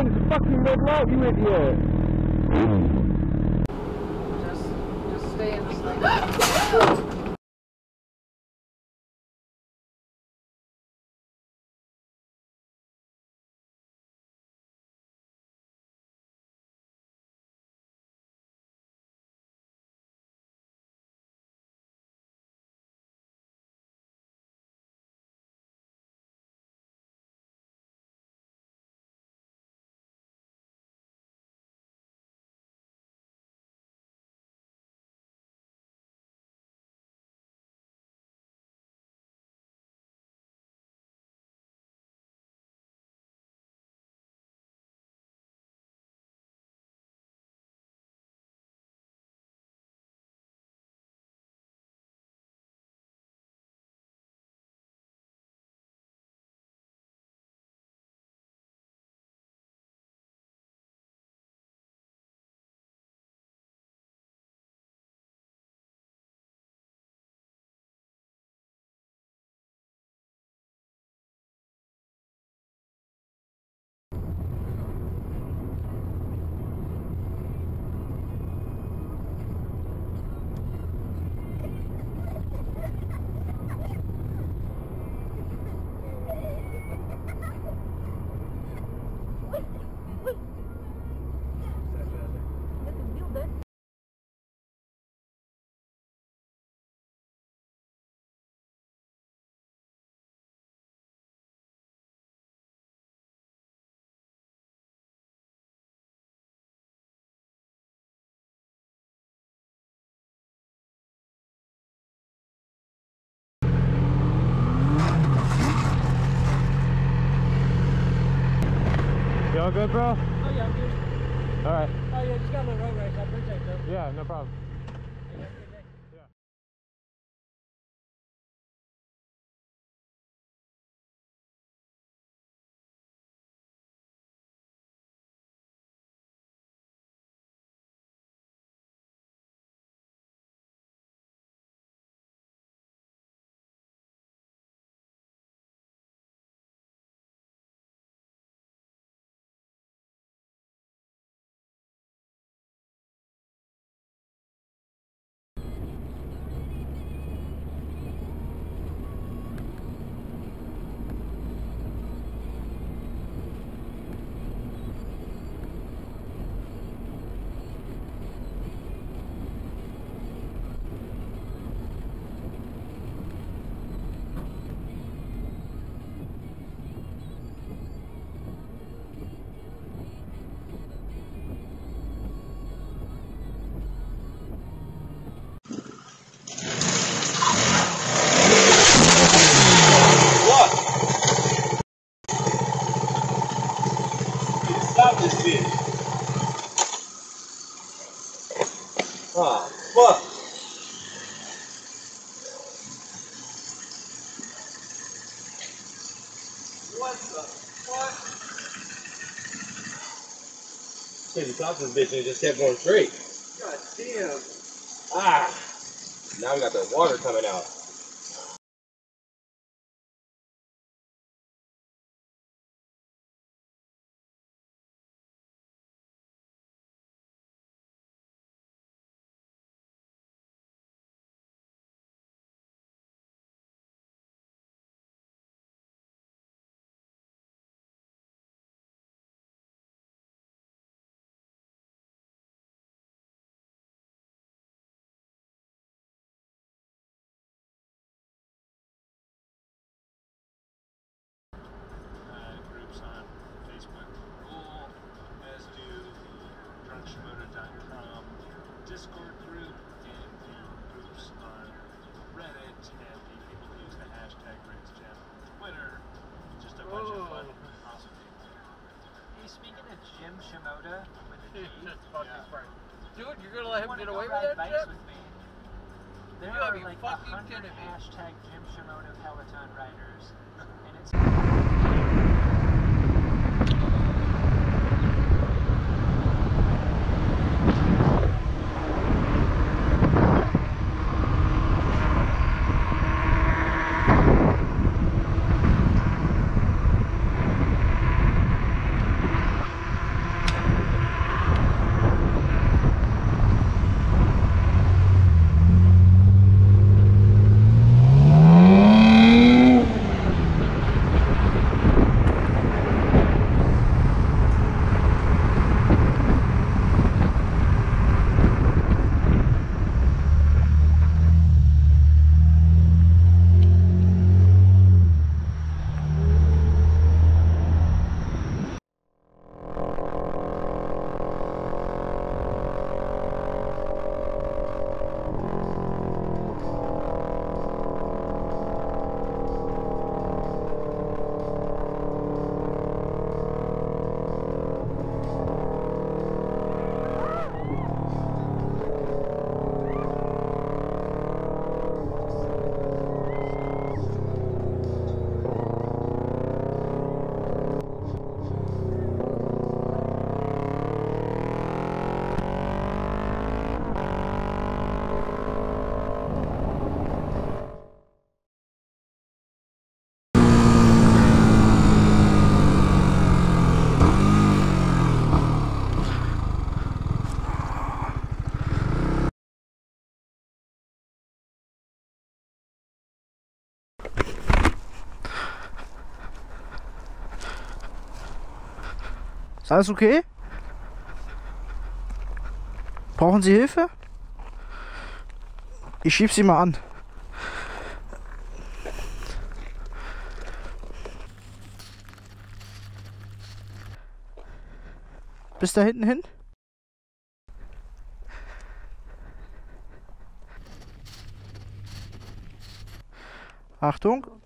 on this fucking red light, you idiot! Just stay in this thing. You all good, bro? Oh yeah, I'm good. All right. Oh yeah, just got a little road race. I appreciate that. Yeah, no problem. He stopped this bitch and it just kept going straight. God damn. Ah. Now we got the water coming out. Jim Shimoda with a G. Dude, you're gonna let him get away with that shit? There are like 100 hashtag Jim Shimoda Peloton riders. And it's... Ist alles okay? Brauchen Sie Hilfe? Ich schieb Sie mal an. Bis da hinten hin? Achtung!